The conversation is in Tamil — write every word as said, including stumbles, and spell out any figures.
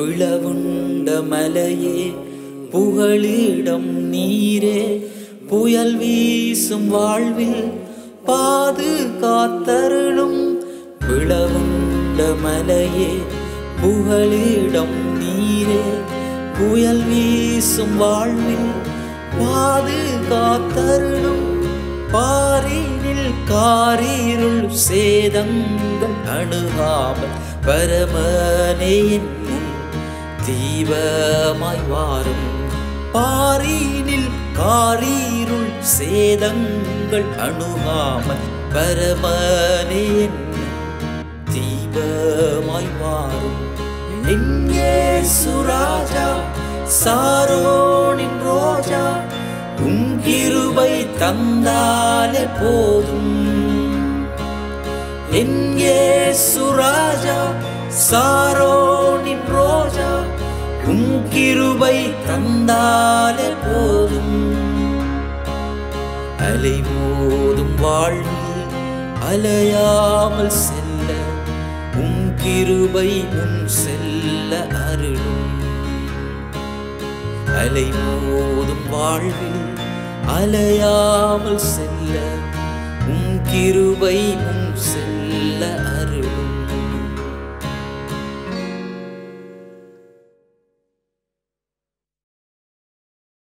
பிளவுண்ட மலையே புகலிடம் நீரே புயல் வீசும் வாழ்வில் பாதுகாத்தருளும். பிளவுண்ட மலையே புகலிடம் நீரே புயல் வீசும் வாழ்வில் பாதுகாத்தருளும். பாரினில் காரிருள் சேதங்கள் அணுகாமல் பரமனேன் தீபமாய் வாரும். பாரினில் காரிருள் சேதங்கள் அணுகாமல் பரமனேன் தீபமாய் வாரும். என் இயேசு ராஜா சாரோனின் ரோஜா உன் கிருபை தந்தாலே போதும். என் இயேசு ராஜா சாரோனின் ரோஜா உன் கிருபை தந்தாலே போதும். அலை மோதும் வாழ்வில் அலையாமல் செல்ல உன் கிருபை முன் செல்ல அருளும். அலை மோதும் வாழ்வில் அலையாமல் செல்ல உன் கிருபை முன் செல்ல அருளும்.